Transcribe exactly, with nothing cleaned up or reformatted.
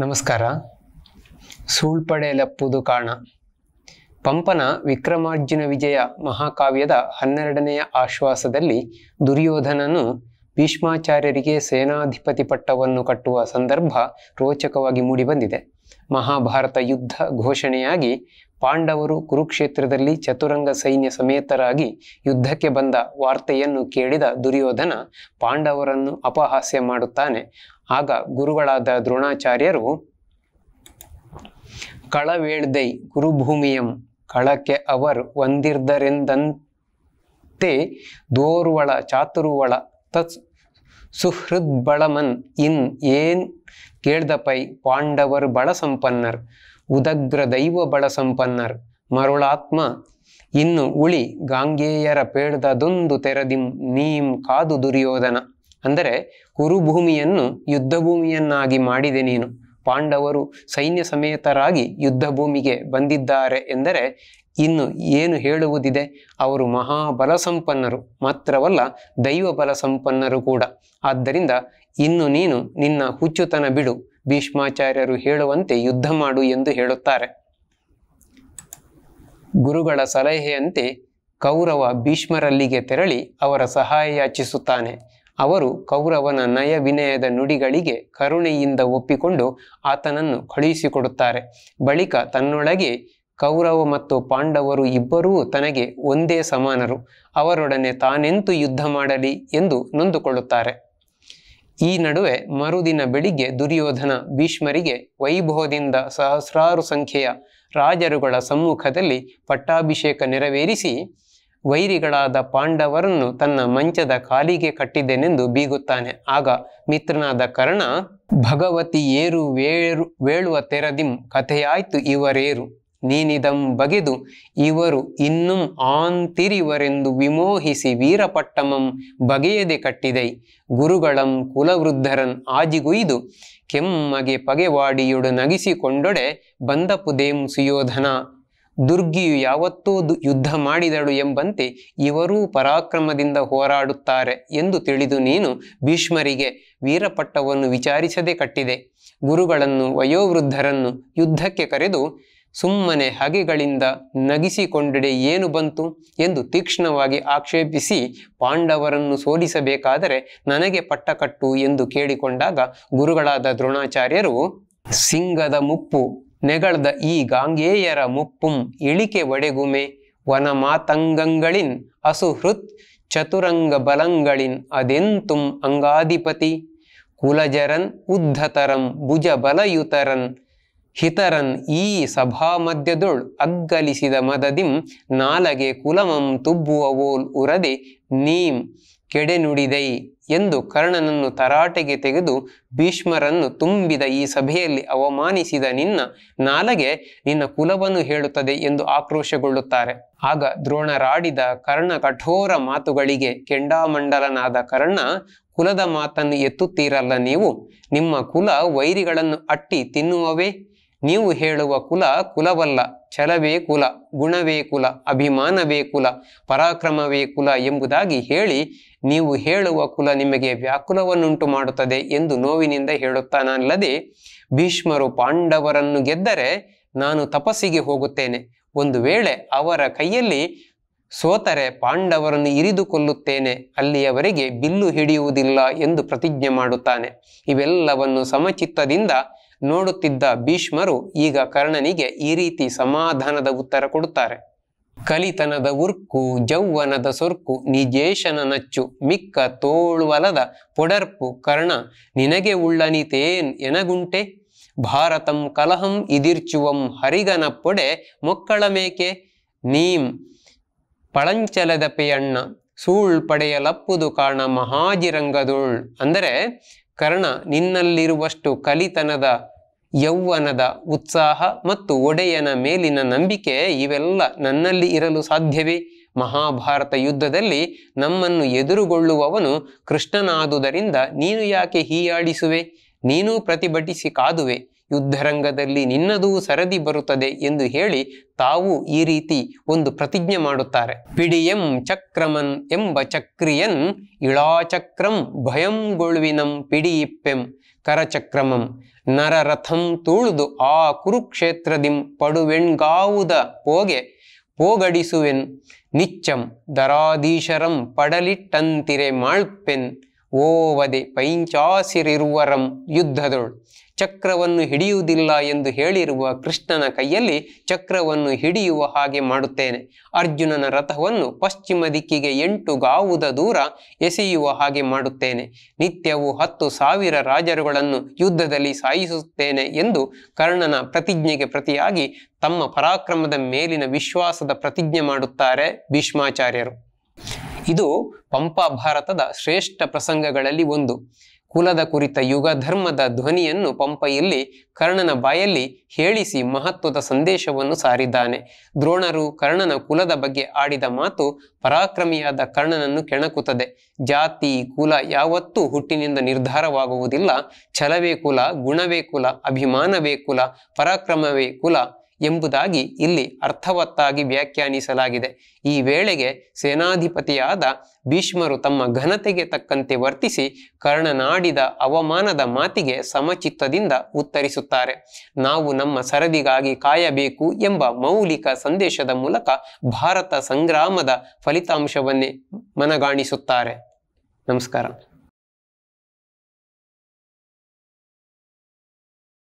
ನಮಸ್ಕಾರ. ಸೂಳ್ಪಡೆಲಪ್ಪುದು ಕಾಣ ಪಂಪನ ವಿಕ್ರಮಾರ್ಜುನ ವಿಜಯ ಮಹಾಕಾವ್ಯದ ಹನ್ನೆರಡನೆಯ ಆಶ್ವಾಸದಲ್ಲಿ ದುರ್ಯೋಧನನು ಭೀಷ್ಮಾಚಾರ್ಯರಿಗೆ ಸೇನಾಧಿಪತಿ ಪಟ್ಟವನ್ನು ಕಟ್ಟುವ ಸಂದರ್ಭ ರೋಚಕವಾಗಿ ಮೂಡಿಬಂದಿದೆ. ಮಹಾಭಾರತ ಯುದ್ಧ ಘೋಷಣೆಯಾಗಿ ಪಾಂಡವರು ಕುರುಕ್ಷೇತ್ರದಲ್ಲಿ ಚತುರಂಗ ಸೈನ್ಯ ಸಮೇತರಾಗಿ ಯುದ್ಧಕ್ಕೆ ಬಂದ ವಾರ್ತೆಯನ್ನು ಕೇಳಿದ ದುರ್ಯೋಧನ ಪಾಂಡವರನ್ನು ಅಪಹಾಸ್ಯ ಮಾಡುತ್ತಾನೆ. ಆಗ ಗುರುಗಳಾದ ದ್ರೋಣಾಚಾರ್ಯರು ಕಳವೇಳ್ದೈ ಕುರುಭೂಮಿಯಂ ಕಳಕ್ಕೆ ಅವರು ಒಂದಿರ್ದರೆಂದಂತೆ ದೋರ್ವಳ ಚಾತುರುವಳ ತತ್ ಸುಹೃದ್ ಬಳಮನ್ ಇನ್ ಏನ್ ಕೇಳ್ದ ಪೈ ಪಾಂಡವರು ಬಳ ಸಂಪನ್ನರ್ ಉದಗ್ರ ದೈವ ಬಳ ಸಂಪನ್ನರ್ ಮರುಳಾತ್ಮ ಇನ್ನು ಉಳಿ ಗಾಂಗೇಯರ ಪೇಳ್ದದೊಂದು ತೆರದಿಂ ನೀಂ ಕಾದು ದುರ್ಯೋಧನ. ಅಂದರೆ ಕುರುಭೂಮಿಯನ್ನು ಯುದ್ಧಭೂಮಿಯನ್ನಾಗಿ ಮಾಡಿದೆ ನೀನು. ಪಾಂಡವರು ಸೈನ್ಯ ಸಮೇತರಾಗಿ ಯುದ್ಧ ಭೂಮಿಗೆ ಬಂದಿದ್ದಾರೆ ಎಂದರೆ ಇನ್ನು ಏನು ಹೇಳುವುದಿದೆ? ಅವರು ಮಹಾಬಲ ಸಂಪನ್ನರು ಮಾತ್ರವಲ್ಲ, ದೈವ ಬಲ ಸಂಪನ್ನರು ಕೂಡ. ಆದ್ದರಿಂದ ಇನ್ನು ನೀನು ನಿನ್ನ ಹುಚ್ಚುತನ ಬಿಡು, ಭೀಷ್ಮಾಚಾರ್ಯರು ಹೇಳುವಂತೆ ಯುದ್ಧ ಮಾಡು ಎಂದು ಹೇಳುತ್ತಾರೆ. ಗುರುಗಳ ಸಲಹೆಯಂತೆ ಕೌರವ ಭೀಷ್ಮರಲ್ಲಿಗೆ ತೆರಳಿ ಅವರ ಸಹಾಯ ಯಾಚಿಸುತ್ತಾನೆ. ಅವರು ಕೌರವನ ನಯ ವಿನಯದ ನುಡಿಗಳಿಗೆ ಕರುಣೆಯಿಂದ ಒಪ್ಪಿಕೊಂಡು ಆತನನ್ನು ಕಳುಹಿಸಿಕೊಡುತ್ತಾರೆ. ಬಳಿಕ ತನ್ನೊಳಗೆ ಕೌರವ ಮತ್ತು ಪಾಂಡವರು ಇಬ್ಬರೂ ತನಗೆ ಒಂದೇ ಸಮಾನರು, ಅವರೊಡನೆ ತಾನೆಂತೂ ಯುದ್ಧ ಮಾಡಲಿ ಎಂದು ನೊಂದುಕೊಳ್ಳುತ್ತಾರೆ. ಈ ನಡುವೆ ಮರುದಿನ ಬೆಳಿಗ್ಗೆ ದುರ್ಯೋಧನ ಭೀಷ್ಮರಿಗೆ ವೈಭವದಿಂದ ಸಹಸ್ರಾರು ಸಂಖ್ಯೆಯ ರಾಜರುಗಳ ಸಮ್ಮುಖದಲ್ಲಿ ಪಟ್ಟಾಭಿಷೇಕ ನೆರವೇರಿಸಿ ವೈರಿಗಳಾದ ಪಾಂಡವರನ್ನು ತನ್ನ ಮಂಚದ ಕಾಲಿಗೆ ಕಟ್ಟಿದ್ದೇನೆಂದು ಬೀಗುತ್ತಾನೆ. ಆಗ ಮಿತ್ರನಾದ ಕರ್ಣ ಭಗವತಿ ಏರು ವೇರು ವೇಳುವ ತೆರದಿಂ ಕಥೆಯಾಯ್ತು ಇವರೇರು ನೀನಿದಂ ಬಗೆದು ಇವರು ಇನ್ನೂ ಆಂತಿರಿವರೆಂದು ವಿಮೋಹಿಸಿ ವೀರಪಟ್ಟಮಂ ಬಗೆಯದೆ ಕಟ್ಟಿದೈ ಗುರುಗಳಂ ಕುಲವೃದ್ಧರನ್ ಆಜಿಗುಯ್ದು ಕೆಮ್ಮಗೆ ಪಗೆವಾಡಿಯೊಡು ನಗಿಸಿಕೊಂಡೊಡೆ ಬಂದ ಪುದೇಂ ಸುಯೋಧನ. ದುರ್ಗಿಯು ಯಾವತ್ತೂ ಯುದ್ಧ ಮಾಡಿದಳು ಎಂಬಂತೆ ಇವರೂ ಪರಾಕ್ರಮದಿಂದ ಹೋರಾಡುತ್ತಾರೆ ಎಂದು ತಿಳಿದು ನೀನು ಭೀಷ್ಮರಿಗೆ ವೀರಪಟ್ಟವನ್ನು ವಿಚಾರಿಸದೆ ಕಟ್ಟಿದೆ. ಗುರುಗಳನ್ನು ವಯೋವೃದ್ಧರನ್ನು ಯುದ್ಧಕ್ಕೆ ಕರೆದು ಸುಮ್ಮನೆ ಹಗೆಗಳಿಂದ ನಗಿಸಿಕೊಂಡಡೆ ಏನು ಬಂತು ಎಂದು ತೀಕ್ಷ್ಣವಾಗಿ ಆಕ್ಷೇಪಿಸಿ ಪಾಂಡವರನ್ನು ಸೋಲಿಸಬೇಕಾದರೆ ನನಗೆ ಪಟ್ಟಕಟ್ಟು ಎಂದು ಕೇಳಿಕೊಂಡಾಗ ಗುರುಗಳಾದ ದ್ರೋಣಾಚಾರ್ಯರು ಸಿಂಗದ ಮುಪ್ಪು ನೆಗಳ್ದ ಈ ಗಾಂಗೇಯರ ಮುಪ್ಪುಂ ಇಳಿಕೆ ಒಡೆಗುಮೆ ವನ ಮಾತಂಗಗಳಿನ್ ಅಸುಹೃತ್ ಚತುರಂಗ ಬಲಂಗಳಿನ್ ಅದೆಂತುಂ ಅಂಗಾಧಿಪತಿ ಕುಲಜರನ್ ಉದ್ಧತರಂ ಭುಜ ಬಲಯುತರನ್ ಹಿತರನ್ ಈ ಸಭಾ ಮಧ್ಯದೊಳ್ ಅಗ್ಗಲಿಸಿದ ಮದದಿಂ ನಾಲಗೆ ಕುಲಮಂ ತುಬ್ಬುವ ಓಲ್ ಉರದೆ ನೀಂ ಕೆಡೆನುಡಿದೈ ಎಂದು ಕರ್ಣನನ್ನು ತರಾಟೆಗೆ ತೆಗೆದು ಭೀಷ್ಮರನ್ನು ತುಂಬಿದ ಈ ಸಭೆಯಲ್ಲಿ ಅವಮಾನಿಸಿದ ನಿನ್ನ ನಾಲಗೆ ನಿನ್ನ ಕುಲವನ್ನು ಹೇಳುತ್ತದೆ ಎಂದು ಆಕ್ರೋಶಗೊಳ್ಳುತ್ತಾರೆ. ಆಗ ದ್ರೋಣರಾಡಿದ ಕರ್ಣ ಕಠೋರ ಮಾತುಗಳಿಗೆ ಕೆಂಡಾಮಂಡಲನಾದ ಕರ್ಣ ಕುಲದ ಮಾತನ್ನು ಎತ್ತುತ್ತೀರಲ್ಲ ನೀವು, ನಿಮ್ಮ ಕುಲ ವೈರಿಗಳನ್ನು ಅಟ್ಟಿ ತಿನ್ನುವವೇ, ನೀವು ಹೇಳುವ ಕುಲ ಕುಲವಲ್ಲ, ಛಲವೇ ಕುಲ, ಗುಣವೇ ಕುಲ, ಅಭಿಮಾನವೇ ಕುಲ, ಪರಾಕ್ರಮವೇ ಕುಲ ಎಂಬುದಾಗಿ ಹೇಳಿ ನೀವು ಹೇಳುವ ಕುಲ ನಿಮಗೆ ವ್ಯಾಕುಲವನ್ನುಂಟು ಮಾಡುತ್ತದೆ ಎಂದು ನೋವಿನಿಂದ ಹೇಳುತ್ತಾನಲ್ಲದೆ ಭೀಷ್ಮರು ಪಾಂಡವರನ್ನು ಗೆದ್ದರೆ ನಾನು ತಪಸ್ಸಿಗೆ ಹೋಗುತ್ತೇನೆ, ಒಂದು ವೇಳೆ ಅವರ ಕೈಯಲ್ಲಿ ಸೋತರೆ ಪಾಂಡವರನ್ನು ಇರಿದು ಕೊಲ್ಲುತ್ತೇನೆ, ಅಲ್ಲಿಯವರೆಗೆ ಬಿಲ್ಲು ಹಿಡಿಯುವುದಿಲ್ಲ ಎಂದು ಪ್ರತಿಜ್ಞೆ ಮಾಡುತ್ತಾನೆ. ಇವೆಲ್ಲವನ್ನು ಸಮಚಿತ್ತದಿಂದ ನೋಡುತ್ತಿದ್ದ ಭೀಷ್ಮರು ಈಗ ಕರ್ಣನಿಗೆ ಈ ರೀತಿ ಸಮಾಧಾನದ ಉತ್ತರ ಕೊಡುತ್ತಾರೆ. ಕಲಿತನದ ಉರ್ಕು ಜೌವನದ ಸೊರ್ಕು ನಿಜೇಶನ ನಚ್ಚು ಮಿಕ್ಕ ತೋಳುವಲದ ಪೊಡರ್ಪು ಕರ್ಣ ನಿನಗೆ ಉಳ್ಳನಿತೇನ್ ಎನಗುಂಟೆ ಭಾರತಂ ಕಲಹಂ ಇದಿರ್ಚುವಂ ಹರಿಗನ ಪೊಡೆ ಮೊಕ್ಕಳ ಮೇಕೆ ನೀಂ ಪಳಂಚಲದ ಪೆಯಣ್ಣ ಸೂಳ್ ಪಡೆಯಲಪ್ಪುದು ಕಾರಣ ಮಹಾಜಿರಂಗದೊಳ್. ಅಂದರೆ ಕರ್ಣ, ನಿನ್ನಲ್ಲಿರುವಷ್ಟು ಕಲಿತನದ, ಯೌವನದ, ಉತ್ಸಾಹ ಮತ್ತು ಒಡೆಯನ ಮೇಲಿನ ನಂಬಿಕೆ ಇವೆಲ್ಲ ನನ್ನಲ್ಲಿ ಇರಲು ಸಾಧ್ಯವೇ? ಮಹಾಭಾರತ ಯುದ್ಧದಲ್ಲಿ ನಮ್ಮನ್ನು ಎದುರುಗೊಳ್ಳುವವನು ಕೃಷ್ಣನಾದುದರಿಂದ ನೀನು ಯಾಕೆ ಹೀಯಾಡಿಸುವೆ? ನೀನೂ ಪ್ರತಿಭಟಿಸಿ ಕಾದುವೆ. ಯುದ್ಧರಂಗದಲ್ಲಿ ನಿನ್ನದೂ ಸರದಿ ಬರುತ್ತದೆ ಎಂದು ಹೇಳಿ ತಾವು ಈ ರೀತಿ ಒಂದು ಪ್ರತಿಜ್ಞೆ ಮಾಡುತ್ತಾರೆ. ಪಿಡಿಯಂ ಚಕ್ರಮನ್ ಎಂಬ ಚಕ್ರಿಯನ್ ಇಳಾಚಕ್ರಂ ಭಯಂಗೊಳ್ವಿನಂ ಪಿಡಿಯಿಪ್ಪೆಂ ಕರಚಕ್ರಮಂ ನರರಥಂ ತುಳಿದು ಆ ಕುರುಕ್ಷೇತ್ರದಿಂ ಪಡುವೆಣ್ಗಾವುದ ಹೋಗೆ ಹೋಗಡಿಸುವೆನ್ ನಿಚ್ಚಂ ದರಾಧೀಶರಂ ಪಡಲಿಟ್ಟಂತಿರೆ ಮಾಳ್ಪೆನ್ ಓವದೆ ಪೈಂಚಾಸಿರಿರುವರಂ ಯುದ್ಧದೊಳ್. ಚಕ್ರವನ್ನು ಹಿಡಿಯುವುದಿಲ್ಲ ಎಂದು ಹೇಳಿರುವ ಕೃಷ್ಣನ ಕೈಯಲ್ಲಿ ಚಕ್ರವನ್ನು ಹಿಡಿಯುವ ಹಾಗೆ ಮಾಡುತ್ತೇನೆ. ಅರ್ಜುನನ ರಥವನ್ನು ಪಶ್ಚಿಮ ದಿಕ್ಕಿಗೆ ಎಂಟು ಗಾವುದ ದೂರ ಎಸೆಯುವ ಹಾಗೆ ಮಾಡುತ್ತೇನೆ. ನಿತ್ಯವೂ ಹತ್ತು ಸಾವಿರ ರಾಜರುಗಳನ್ನು ಯುದ್ಧದಲ್ಲಿ ಸಾಯಿಸುತ್ತೇನೆ ಎಂದು ಕರ್ಣನ ಪ್ರತಿಜ್ಞೆಗೆ ಪ್ರತಿಯಾಗಿ ತಮ್ಮ ಪರಾಕ್ರಮದ ಮೇಲಿನ ವಿಶ್ವಾಸದ ಪ್ರತಿಜ್ಞೆ ಮಾಡುತ್ತಾರೆ ಭೀಷ್ಮಾಚಾರ್ಯರು. ಇದು ಪಂಪಾ ಭಾರತದ ಶ್ರೇಷ್ಠ ಪ್ರಸಂಗಗಳಲ್ಲಿ ಒಂದು. ಕುಲದ ಕುರಿತ ಯುಗ ಧರ್ಮದ ಧ್ವನಿಯನ್ನು ಪಂಪೆಯಲ್ಲಿ ಕರ್ಣನ ಬಾಯಲ್ಲಿ ಹೇಳಿಸಿ ಮಹತ್ವದ ಸಂದೇಶವನ್ನು ಸಾರಿದ್ದಾನೆ. ದ್ರೋಣರು ಕರ್ಣನ ಕುಲದ ಬಗ್ಗೆ ಆಡಿದ ಮಾತು ಪರಾಕ್ರಮಿಯಾದ ಕರ್ಣನನ್ನು ಕೆಣಕುತ್ತದೆ. ಜಾತಿ ಕುಲ ಯಾವತ್ತೂ ಹುಟ್ಟಿನಿಂದ ನಿರ್ಧಾರವಾಗುವುದಿಲ್ಲ. ಛಲವೇ ಕುಲ, ಗುಣವೇ ಕುಲ, ಅಭಿಮಾನವೇ ಕುಲ, ಪರಾಕ್ರಮವೇ ಕುಲ ಎಂಬುದಾಗಿ ಇಲ್ಲಿ ಅರ್ಥವತ್ತಾಗಿ ವ್ಯಾಖ್ಯಾನಿಸಲಾಗಿದೆ. ಈ ವೇಳೆಗೆ ಸೇನಾಧಿಪತಿಯಾದ ಭೀಷ್ಮರು ತಮ್ಮ ಘನತೆಗೆ ತಕ್ಕಂತೆ ವರ್ತಿಸಿ ಕರ್ಣನಾಡಿದ ಅವಮಾನದ ಮಾತಿಗೆ ಸಮಚಿತ್ತದಿಂದ ಉತ್ತರಿಸುತ್ತಾರೆ. ನಾವು ನಮ್ಮ ಸರದಿಗಾಗಿ ಕಾಯಬೇಕು ಎಂಬ ಮೌಲಿಕ ಸಂದೇಶದ ಮೂಲಕ ಭಾರತ ಸಂಗ್ರಾಮದ ಫಲಿತಾಂಶವನ್ನೇ ಮನಗಾಣಿಸುತ್ತಾರೆ. ನಮಸ್ಕಾರ.